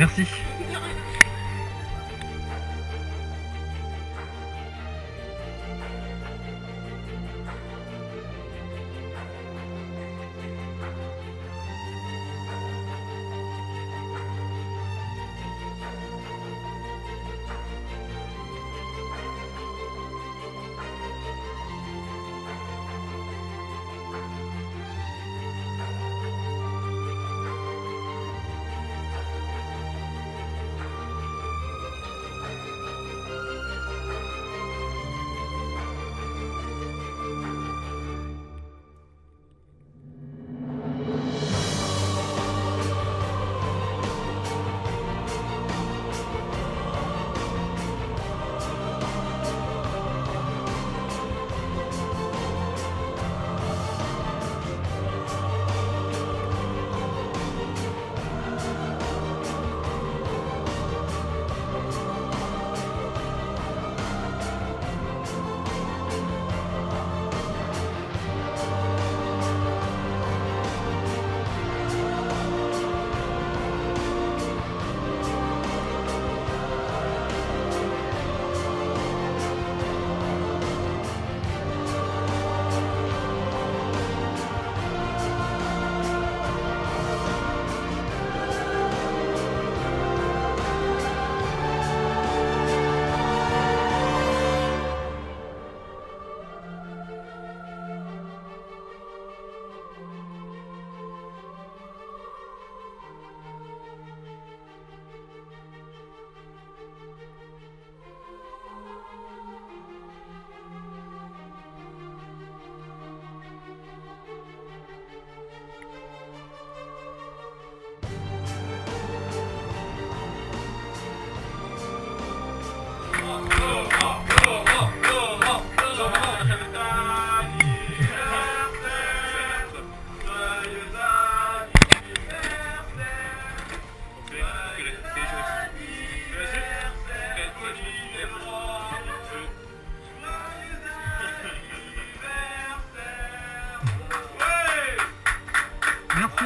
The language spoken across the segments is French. Merci.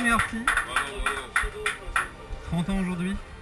Merci. 30 ans aujourd'hui.